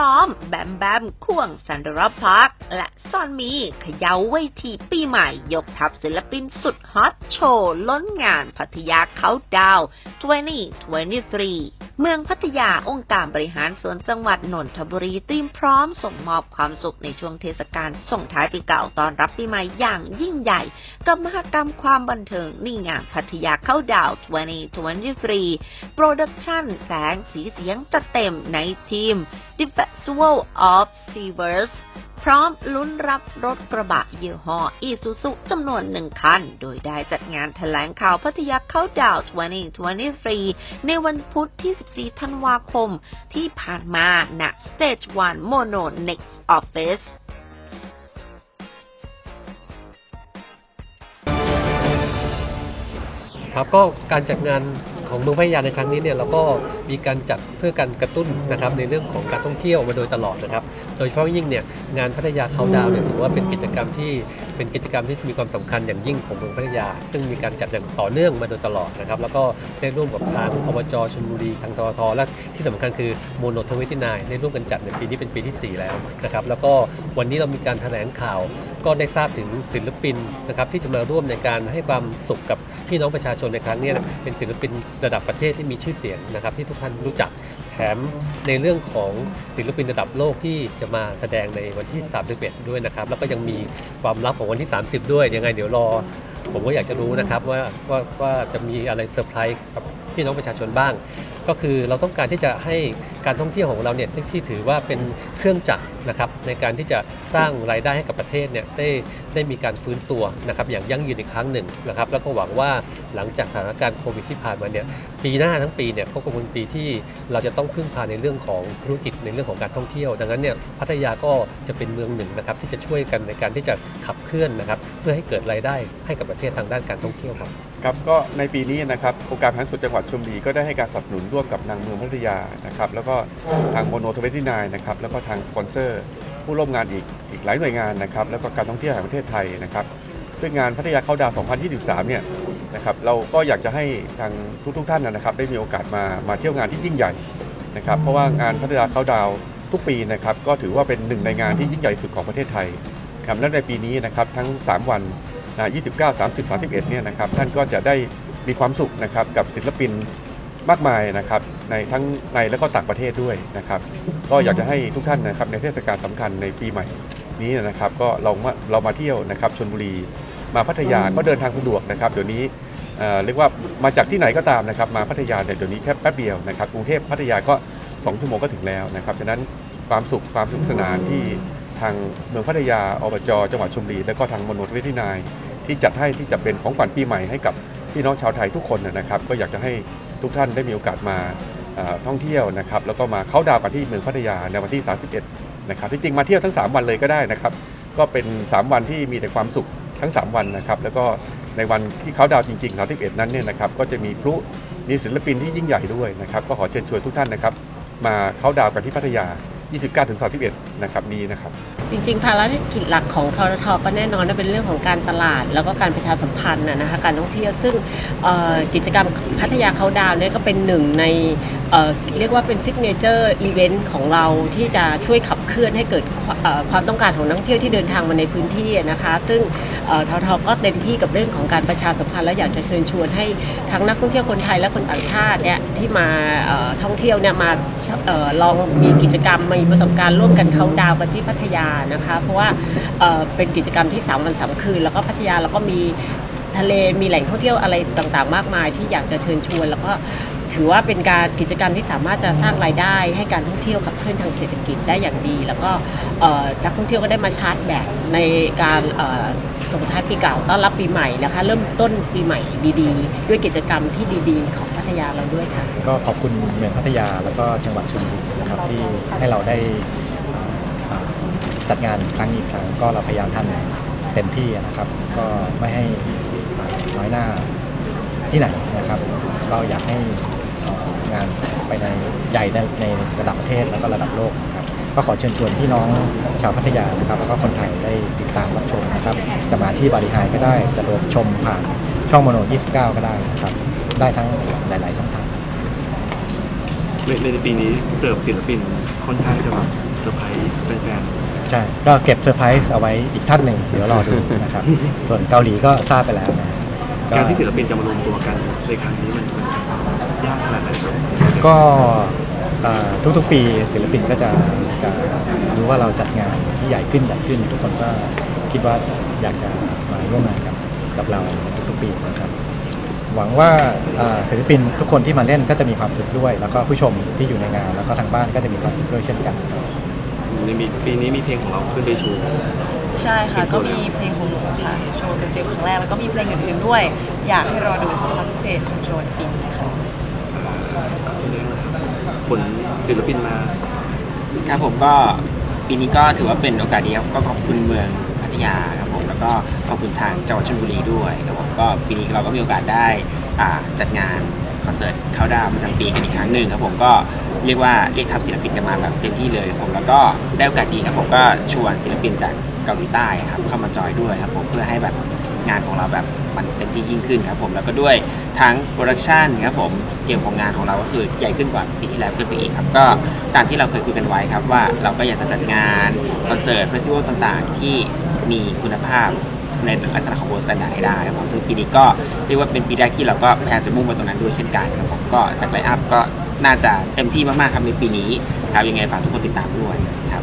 พร้อมแบมแบมควงซันดราพาร์คและซอนมีเขย่าเวทีปีใหม่ยกทัพศิลปินสุดฮอตโชว์ล้นงานพัทยาเค้าดาวน์2023เมืองพัทยาองค์การบริหารส่วนจังหวัดนนทบุรีเตรียมพร้อมส่งมอบความสุขในช่วงเทศกาลส่งท้ายปีเก่าตอนรับปีใหม่อย่างยิ่งใหญ่กับมหกรรมความบันเทิงนี่งานพัทยาเค้าดาวน์ 2023 โปรดักชั่นแสงสีเสียงจัดเต็มในทีม The Festival of Seaverseพร้อมลุ้นรับรถกระบะยี่ห้ออีซูซุจำนวน1คันโดยได้จัดงานแถลงข่าวพัทยาเค้าดาวน์ 2023 ในวันพุธที่14ธันวาคมที่ผ่านมาณ Stage 1 Mono Next Officeครับก็การจัดงานของเมืองพัทยาในครั้งนี้เนี่ยเราก็มีการจัดเพื่อการกระตุ้นนะครับในเรื่องของการท่องเที่ยวมาโดยตลอดนะครับโดยเฉพาะยิ่งเนี่ยงานพัทยาเค้าดาวน์เนี่ยถือว่าเป็นกิจกรรมที่มีความสำคัญอย่างยิ่งของเมืองพัทยาซึ่งมีการจัดอย่างต่อเนื่องมาโดยตลอดนะครับแล้วก็ได้ร่วมกับทางอบจชลบุรีทางททและที่สำคัญคือโมโน29ได้ร่วมกันจัดในปีนี้เป็นปีที่4แล้วนะครับแล้วก็วันนี้เรามีการแถลงข่าวก็ได้ทราบถึงศิลปินนะครับที่จะมาร่วมในการให้ความสุขกับพี่น้องประชาชนในครั้งนี้เป็นศิลปินระดับประเทศที่มีชื่อเสียงนะครับที่ทุกท่านรู้จักแถมในเรื่องของศิลปินระดับโลกที่จะมาแสดงในวันที่31ด้วยนะครับแล้วก็ยังมีความลับของวันที่30ด้วยยังไงเดี๋ยวรอผมก็อยากจะรู้นะครับว่าจะมีอะไรเซอร์ไพรส์กับพี่น้องประชาชนบ้างก็คือเราต้องการที่จะให้การท่องเที่ยวของเราเนี่ยที่ถือว่าเป็นเครื่องจักรนะครับในการที่จะสร้างรายได้ให้กับประเทศเนี่ยได้มีการฟื้นตัวนะครับอย่างยั่งยืนอีกครั้งหนึ่งนะครับแล้วก็หวังว่าหลังจากสถานการณ์โควิดที่ผ่านมาเนี่ยปีหน้าทั้งปีเนี่ยก็คงเป็นปีที่เราจะต้องพึ่งพาในเรื่องของธุรกิจในเรื่องของการท่องเที่ยวดังนั้นเนี่ยพัทยาก็จะเป็นเมืองหนึ่งนะครับที่จะช่วยกันในการที่จะขับเคลื่อนนะครับเพื่อให้เกิดรายได้ให้กับประเทศทางด้านการท่องเที่ยวครับครับก็ในปีนี้นะครับองค์การบริหารส่วนจังหวัดชลบุรีก็ได้ให้การสนับสนุนร่วมกับทางเมืองพัทยานะครับแล้วก็ทางโมโน29นะครับแล้วก็ทางสปอนเซอร์ผู้ร่วมงานอีกหลายหน่วยงานนะครับแล้วก็การท่องเที่ยวแห่งประเทศไทยนะครับซึ่งงานพัทยาเค้าดาวน์2023เนี่ยนะครับเราก็อยากจะให้ทางทุกท่านนะครับได้มีโอกาสมาเที่ยวงานที่ยิ่งใหญ่นะครับเพราะว่างานพัทยาเค้าดาวน์ทุกปีนะครับก็ถือว่าเป็นหนึ่งในงานที่ยิ่งใหญ่สุดของประเทศไทยครับและในปีนี้นะครับทั้ง3วัน29 30 31เนี่ยนะครับท่านก็จะได้มีความสุขนะครับกับศิลปินมากมายนะครับในทั้งในและก็ต่างประเทศด้วยนะครับก็อยากจะให้ทุกท่านนะครับในเทศกาลสำคัญในปีใหม่นี้นะครับก็เรามาเที่ยวนะครับชลบุรีมาพัทยาก็เดินทางสะดวกนะครับเดี๋ยวนี้เรียกว่ามาจากที่ไหนก็ตามนะครับมาพัทยาเดี๋ยวนี้แค่แป๊บเดียวนะครับกรุงเทพพัทยาก็2ชั่วโมงก็ถึงแล้วนะครับฉะนั้นความสนุกสนานที่ทางเมืองพัทยาอบจจังหวัดชลบุรีและก็ทางมโน29ที่จัดให้ที่จะเป็นของขวัญปีใหม่ให้กับพี่น้องชาวไทยทุกคนนะครับก็อยากจะให้ทุกท่านได้มีโอกาสมาท่องเที่ยวนะครับแล้วก็มาเค้าดาวน์กันที่เมืองพัทยาในวันที่31นะครับที่จริงมาเที่ยวทั้ง3วันเลยก็ได้นะครับก็เป็น3วันที่มีแต่ความสุขทั้ง3วันนะครับแล้วก็ในวันที่เค้าดาวน์จริงๆ31นั้นเนี่ยนะครับก็จะมีพลุมีศิลปินที่ยิ่งใหญ่ด้วยนะครับก็ขอเชิญชวนทุกท่านนะครับมาเค้าดาวน์กันที่พัทยา29-31นะครับนี้นะครับจริงๆภารกิจหลักของททท.ก็แน่นอนว่าเป็นเรื่องของการตลาดแล้วก็การประชาสัมพันธ์นะคะการท่องเที่ยวซึ่งกิจกรรมพัทยาเค้าดาวน์เนี่ยก็เป็นหนึ่งในเรียกว่าเป็นซิกเนเจอร์อีเวนต์ของเราที่จะช่วยขับเคลื่อนให้เกิดความต้องการของนักท่องเที่ยวที่เดินทางมาในพื้นที่นะคะซึ่งททท.ก็เต็มที่กับเรื่องของการประชาสัมพันธ์และอยากจะเชิญชวนให้ทั้งนักท่องเที่ยวคนไทยและคนต่างชาติเนี่ยที่มาท่องเที่ยวเนี่ยมาลองมีกิจกรรมมีประสบการณ์ร่วมกันเค้าดาวน์กันที่พัทยานะคะเพราะว่าเป็นกิจกรรมที่3วัน3คืนแล้วก็พัทยาแล้วก็มีทะเลมีแหล่งท่องเที่ยวอะไรต่างๆมากมายที่อยากจะเชิญชวนแล้วก็ถือว่าเป็นการกิจกรรมที่สามารถจะสร้างรายได้ให้การท่องเที่ยวขับเคลื่อนทางเศรษฐกิจได้อย่างดีแล้วก็นักท่องเที่ยวก็ได้มาชาร์จแบตในการส่งท้ายปีเก่าต้อนรับปีใหม่นะคะเริ่มต้นปีใหม่ดีๆด้วยกิจกรรมที่ดีๆของพัทยาเราด้วยค่ะก็ขอบคุณเมืองพัทยาแล้วก็จังหวัดชลบุรีนะครับที่ให้เราได้จัดงานครั้งนี้ครับก็เราพยายามทำเต็มที่นะครับก็ไม่ให้น้อยหน้าที่ไหนนะครับก็อยากให้งานไปในใหญ่ในระดับประเทศแล้วก็ระดับโลกนะครับก็ขอเชิญชวนพี่น้องชาวพัทยานะครับแล้วก็คนไทยได้ติดตามรับชมนะครับจะมาที่บาริหายก็ได้จะรวมชมผ่านช่องโมโน29ก็ได้นะครับได้ทั้งหลายๆช่องทางในปีนี้เสิร์ฟศิลปินคนไทยจะมา ซอร์ไพรส์แฟนๆใช่ก็เก็บเซอร์ไพรส์เอาไว้อีกท่านหนึ่งเดี๋ยวรอดูนะครับส่วนเกาหลีก็ทราบไปแล้วนะการที่ศิลปินจะมารวมตัวกันในครั้งนี้มันยากขนาดไหนก็ทุกๆปีศิลปินก็จะรู้ว่าเราจัดงานที่ใหญ่ขึ้นทุกคนก็คิดว่าอยากจะมาร่วมงานกับเราทุกๆปีนะครับหวังว่าศิลปินทุกคนที่มาเล่นก็จะมีความสุขด้วยแล้วก็ผู้ชมที่อยู่ในงานแล้วก็ทางบ้านก็จะมีความสุขด้วยเช่นกันครับปีนี้มีเพลงของเราขึ้นไปโชว์ใช่ค่ะก็มีเพลงของหนูค่ะโชว์เต็มๆครั้งแรกแล้วก็มีเพลงอื่นๆด้วยอยากให้รอดูความพิเศษของโชว์ปีนี้ค่ะผลศิลปินมาครับผมก็ปีนี้ก็ถือว่าเป็นโอกาสดีครับก็ขอบคุณเมืองพัทยาครับผมแล้วก็ขอบคุณทางจังหวัดชลบุรีด้วยครับผมก็ปีนี้เราก็มีโอกาสได้จัดงานคอนเสิร์ตเข้าดาวประจำปีกันอีกครั้งหนึ่งครับผมก็เรียกว่าเรียกทัพศิลปินกันมาแบบเต็มที่เลยผมแล้วก็ได้โอกาสดีครับผมก็ชวนศิลปินจากเกาหลีใต้ครับเข้ามาจอยด้วยครับผมเพื่อให้แบบงานของเราแบบมันเต็มที่ยิ่งขึ้นครับผมแล้วก็ด้วยทั้งโปรดักชันครับผมสเกลของงานของเราก็คือใหญ่ขึ้นกว่าปีที่แล้วขึ้นไปอีกครับก็ตามที่เราเคยคุยกันไว้ครับว่าเราก็อยากจะจัดงานคอนเสิร์ตเฟสติวัลต่างๆที่มีคุณภาพในลักษณะของโบสถ์สแตนดาร์ดให้ได้ครับผมซึ่งปีนี้ก็เรียกว่าเป็นปีแรกที่เราก็พยายามจะมุ่งไปตรงนั้นด้วยเช่นกันครับผมก็จากไลน์อัพก็น่าจะเต็มที่มากๆครับในปีนี้ครับยังไงฝากทุกคนติดตามด้วยครับ